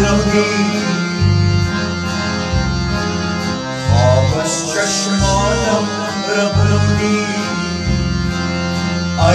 melody of a stretch melody. I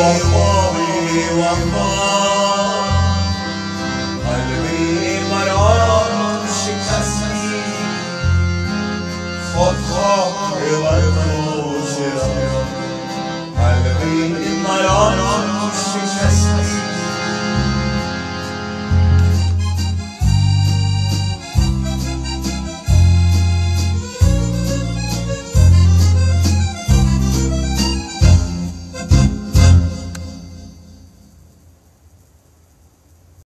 will I